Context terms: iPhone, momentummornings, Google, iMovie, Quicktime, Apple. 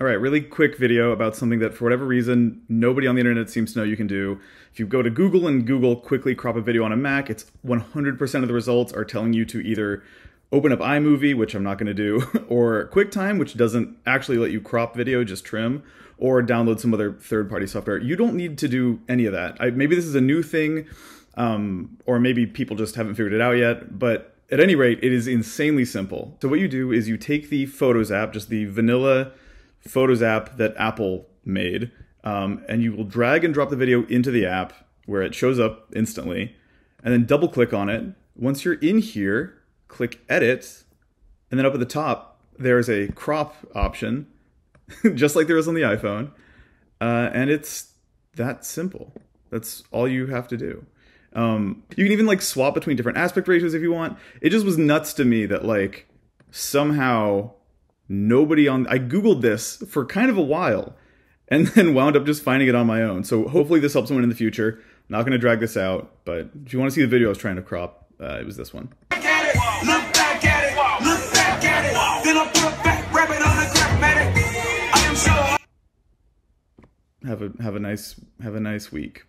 All right, really quick video about something that for whatever reason, nobody on the internet seems to know you can do. If you go to Google and Google quickly crop a video on a Mac, it's 100% of the results are telling you to either open up iMovie, which I'm not gonna do, or QuickTime, which doesn't actually let you crop video, just trim, or download some other third-party software. You don't need to do any of that. Maybe this is a new thing, or maybe people just haven't figured it out yet, but at any rate, it is insanely simple. So what you do is you take the Photos app, just the vanilla Photos app that Apple made, and you will drag and drop the video into the app where it shows up instantly, and then double click on it. Once you're in here, click edit, and then up at the top, there's a crop option, just like there is on the iPhone, and it's that simple. That's all you have to do. You can even like swap between different aspect ratios if you want. It just was nuts to me that like somehow nobody on, I Googled this for kind of a while and then wound up just finding it on my own. So hopefully this helps someone in the future. I'm not gonna drag this out, but if you wanna see the video I was trying to crop, it was this one. Look back at it, look back at it, then I'll put a back rabbit on the graph. I am so have a nice week.